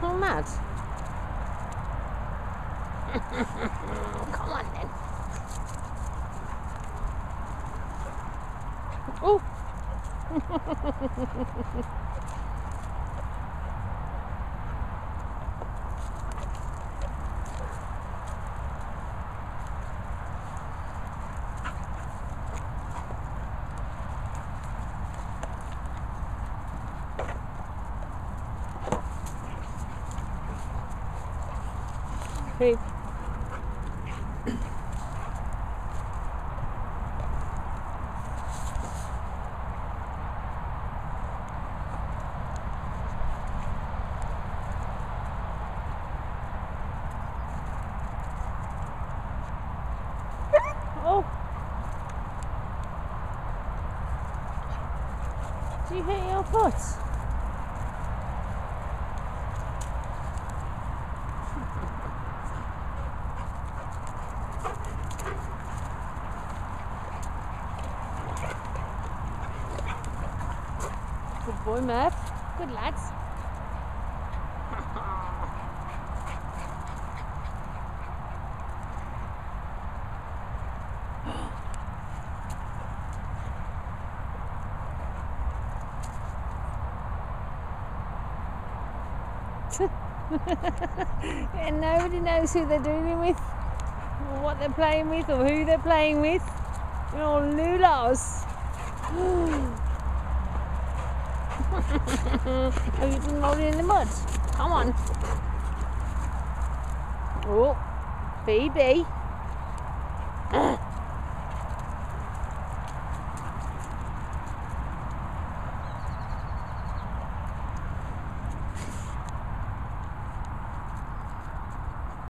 Well, nuts. Come on then. Oh! Hey. Oh. Do you hit your foot? Good boy, Murph. Good lads. And nobody knows who they're dealing with, or what they're playing with, or who they're playing with. They're all lulas. Oh, you didn't roll it in the mud. Come on. Oh, BB.